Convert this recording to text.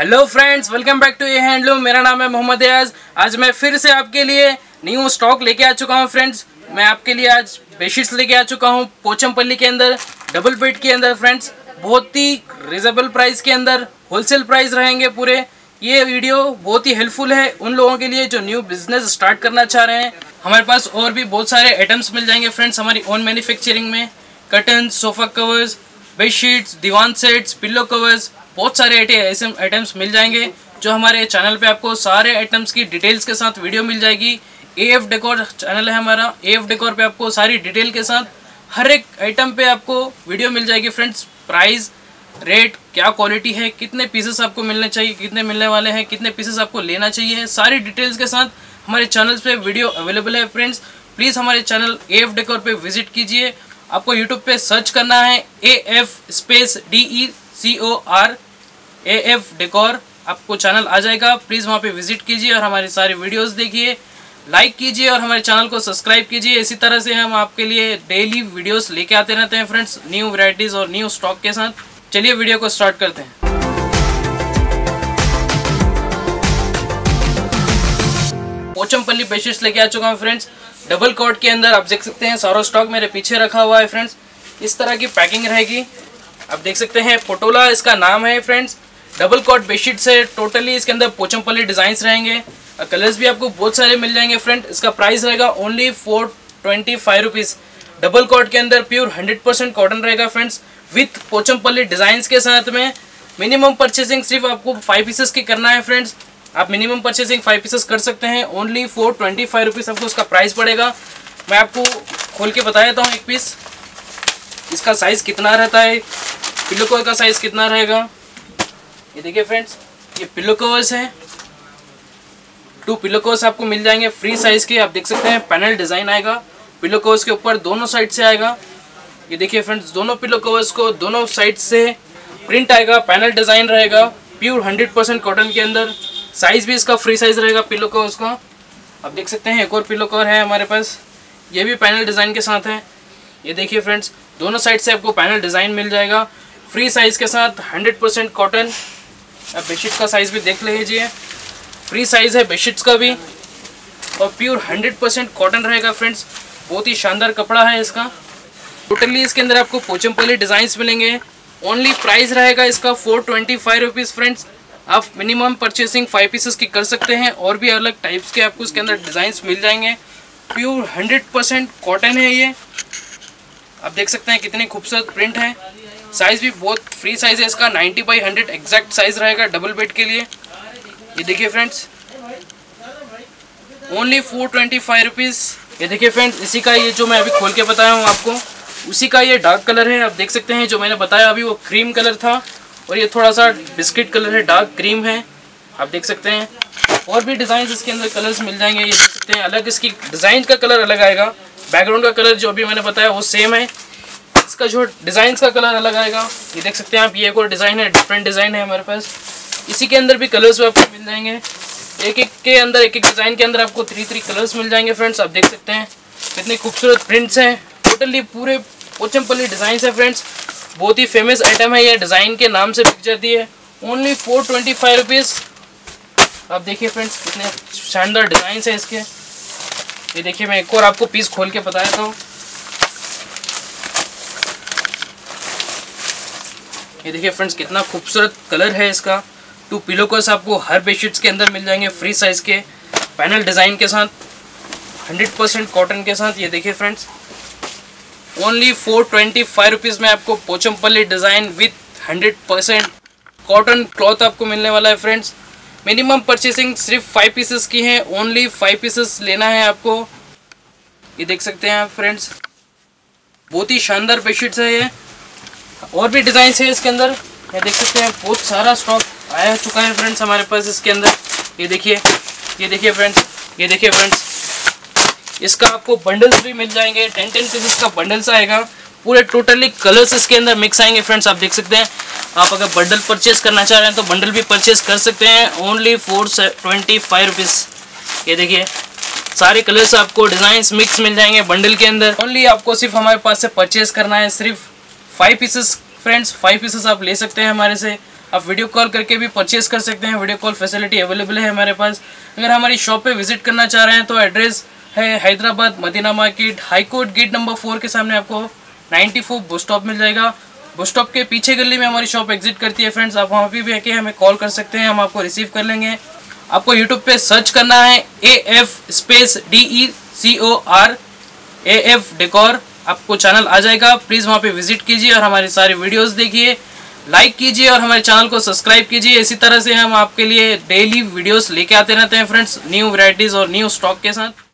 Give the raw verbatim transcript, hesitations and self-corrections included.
Hello friends, welcome back to a handloom. मेरा नाम है मोहम्मद अयाज। आज मैं फिर से आपके लिए न्यू स्टॉक लेके आ चुका हूँ। फ्रेंड्स, मैं आपके लिए आज बेडशीट्स लेके आ चुका हूँ पोचमपल्ली के अंदर, डबल बेड के अंदर। फ्रेंड्स, बहुत ही रिजनेबल प्राइस के अंदर होलसेल प्राइस रहेंगे पूरे। ये वीडियो बहुत ही हेल्पफुल है उन लोगों के लिए जो न्यू बिजनेस स्टार्ट करना चाह रहे हैं। हमारे पास और भी बहुत सारे आइटम्स मिल जाएंगे फ्रेंड्स हमारी ओन मैन्युफैक्चरिंग में। कर्टन, सोफ़ा कवर्स, बेडशीट्स, दीवान सेट्स, पिल्लो कवर्स, बहुत सारे ऐसे आइटम्स मिल जाएंगे जो हमारे चैनल पे आपको सारे आइटम्स की डिटेल्स के साथ वीडियो मिल जाएगी। एएफ डेकोर चैनल है हमारा, एएफ डेकोर पे आपको सारी डिटेल के साथ हर एक आइटम पे आपको वीडियो मिल जाएगी। फ्रेंड्स, प्राइस, रेट, क्या क्वालिटी है, कितने पीसेस आपको मिलने चाहिए, कितने मिलने वाले हैं, कितने पीसेस आपको लेना चाहिए, सारी डिटेल्स के साथ हमारे चैनल पे वीडियो अवेलेबल है। फ्रेंड्स, प्लीज़ हमारे चैनल एएफ डेकोर पे विजिट कीजिए। आपको यूट्यूब पे सर्च करना है AF space D E C O R, AF decor, आपको चैनल आ जाएगा। प्लीज़ वहाँ पे विजिट कीजिए और हमारे सारे वीडियोस देखिए, लाइक कीजिए और हमारे चैनल को सब्सक्राइब कीजिए। इसी तरह से हम आपके लिए डेली वीडियोस लेके आते रहते हैं फ्रेंड्स, न्यू वैरायटीज़ और न्यू स्टॉक के साथ। चलिए वीडियो को स्टार्ट करते हैं। पोचमपल्ली बेडशीट्स लेके आ चुका हूँ फ्रेंड्स, डबल कॉट के अंदर। आप देख सकते हैं सारा स्टॉक मेरे पीछे रखा हुआ है फ्रेंड्स। इस तरह की पैकिंग रहेगी, आप देख सकते हैं। पोटोला इसका नाम है फ्रेंड्स। डबल कॉट बेडशीट्स है टोटली। इसके अंदर पोचमपल्ली डिज़ाइंस रहेंगे और कलर्स भी आपको बहुत सारे मिल जाएंगे फ्रेंड। इसका प्राइस रहेगा only four twenty five rupees. Double cot के अंदर प्योर हंड्रेड परसेंट कॉटन रहेगा फ्रेंड्स, विथ पोचमपल्ली डिज़ाइंस के साथ में। मिनिमम परचेसिंग सिर्फ आपको फाइव पीसेस की करना है फ्रेंड्स। आप मिनिमम परचेसिंग फाइव पीसेस कर सकते हैं। Only four twenty five rupees आपको उसका प्राइस पड़ेगा। मैं आपको खोल के बता देता हूँ एक पीस इसका साइज़ कितना रहता है, पिल्लो कवर का साइज़ कितना रहेगा। ये देखिए फ्रेंड्स, ये पिल्लो कवर्स हैं। टू पिल्लो कवर्स आपको मिल जाएंगे फ्री साइज़ के। आप देख सकते हैं पैनल डिज़ाइन आएगा पिल्लो कवर्स के ऊपर, दोनों साइड से आएगा। ये देखिए फ्रेंड्स, दोनों पिल्लो कवर्स को दोनों साइड से प्रिंट आएगा, पैनल डिज़ाइन रहेगा, प्योर हंड्रेड परसेंट कॉटन के अंदर। साइज़ भी इसका फ्री साइज़ रहेगा पिल्लो कवर्स का। आप देख सकते हैं एक और पिल्लो कवर है हमारे पास, ये भी पैनल डिज़ाइन के साथ है। ये देखिए फ्रेंड्स, दोनों साइड से आपको पैनल डिज़ाइन मिल जाएगा फ्री साइज़ के साथ, हंड्रेड परसेंट कॉटन। आप बेडशीट का साइज़ भी देख लीजिए, फ्री साइज़ है बेडशीट्स का भी और प्योर हंड्रेड परसेंट कॉटन रहेगा फ्रेंड्स। बहुत ही शानदार कपड़ा है इसका। टोटली इसके अंदर आपको पोचमपल्ली डिज़ाइंस मिलेंगे। ओनली प्राइस रहेगा इसका four twenty five rupees friends. आप मिनिमम परचेसिंग फाइव पीसेस की कर सकते हैं। और भी अलग टाइप्स के आपको इसके अंदर डिज़ाइंस मिल जाएंगे। प्योर हंड्रेड परसेंट कॉटन है ये। आप देख सकते हैं कितनी खूबसूरत प्रिंट है। साइज़ भी बहुत फ्री साइज़ है इसका, ninety by hundred exact size रहेगा डबल बेड के लिए। ये देखिए friends, only four twenty five rupees. ये देखिए फ्रेंड्स, इसी का ये जो मैं अभी खोल के बताया हूँ आपको, उसी का ये डार्क कलर है। आप देख सकते हैं जो मैंने बताया अभी वो क्रीम कलर था और ये थोड़ा सा बिस्किट कलर है, डार्क क्रीम है। आप देख सकते हैं और भी डिज़ाइन इसके अंदर कलर्स मिल जाएंगे। ये देख सकते हैं अलग, इसकी डिज़ाइन का कलर अलग आएगा। बैकग्राउंड का कलर जो अभी मैंने बताया वो सेम है, इसका जो डिज़ाइन का कलर अलग आएगा। ये देख सकते हैं आप, ये एक और डिज़ाइन है, डिफरेंट डिज़ाइन है हमारे पास। इसी के अंदर भी कलर्स आपको मिल जाएंगे। एक एक के अंदर, एक एक डिज़ाइन के अंदर आपको थ्री थ्री कलर्स मिल जाएंगे फ्रेंड्स। आप देख सकते हैं कितने खूबसूरत प्रिंट्स हैं। टोटली पूरे पोचमपल्ली डिज़ाइंस है फ्रेंड्स। बहुत ही फेमस आइटम है ये, डिज़ाइन के नाम से पिक्चर दी है। Only four twenty five rupees. आप देखिए फ्रेंड्स कितने शानदार डिज़ाइंस हैं इसके। ये देखिए, मैं एक और आपको पीस खोल के बता देता हूँ। ये देखिए फ्रेंड्स, कितना खूबसूरत कलर है इसका। टू पिलो कवर्स आपको हर बेडशीट्स के अंदर मिल जाएंगे फ्री साइज़ के, पैनल डिज़ाइन के साथ, हंड्रेड परसेंट कॉटन के साथ। ये देखिए friends, only four twenty five rupees में आपको Pochampally design with hundred percent cotton cloth आपको मिलने वाला है फ्रेंड्स। मिनिमम परचेसिंग सिर्फ फाइव पीसेस की है। ओनली फाइव पीसेस लेना है आपको। ये देख सकते हैं आप फ्रेंड्स, बहुत ही शानदार बेडशीट्स है ये। और भी डिज़ाइंस है इसके अंदर। ये देख सकते हैं बहुत सारा स्टॉक आया चुका है फ्रेंड्स हमारे पास इसके अंदर। ये देखिए, ये देखिए फ्रेंड्स, ये देखिए फ्रेंड्स, इसका आपको बंडल्स भी मिल जाएंगे। टेन टेन पीसेस का बंडल्स आएगा पूरे। टोटली कलर्स इसके अंदर मिक्स आएंगे फ्रेंड्स। आप देख सकते हैं, आप अगर बंडल परचेस करना चाह रहे हैं तो बंडल भी परचेस कर सकते हैं। Only four twenty five rupees. ये देखिए, सारे कलर्स आपको डिज़ाइंस मिक्स मिल जाएंगे बंडल के अंदर। ओनली आपको सिर्फ हमारे पास से परचेस करना है सिर्फ five pieces friends. Five pieces आप ले सकते हैं हमारे से। आप वीडियो कॉल करके भी परचेस कर सकते हैं। वीडियो कॉल फैसिलिटी अवेलेबल है हमारे पास। अगर हमारी शॉप पे विजिट करना चाह रहे हैं तो एड्रेस है Hyderabad Madina market high court gate number four के सामने आपको नाइन्टी फोर बस स्टॉप मिल जाएगा। बस स्टॉप के पीछे गली में हमारी शॉप एग्जिट करती है फ्रेंड्स। आप वहाँ पर भी आके हमें कॉल कर सकते हैं, हम आपको रिसीव कर लेंगे। आपको यूट्यूब पे सर्च करना है A F space D E C O R A F decor, आपको चैनल आ जाएगा। प्लीज़ वहाँ पे विजिट कीजिए और हमारे सारे वीडियोस देखिए, लाइक कीजिए और हमारे चैनल को सब्सक्राइब कीजिए। इसी तरह से हम आपके लिए डेली वीडियोस लेके आते रहते हैं फ्रेंड्स, न्यू वैरायटीज़ और न्यू स्टॉक के साथ।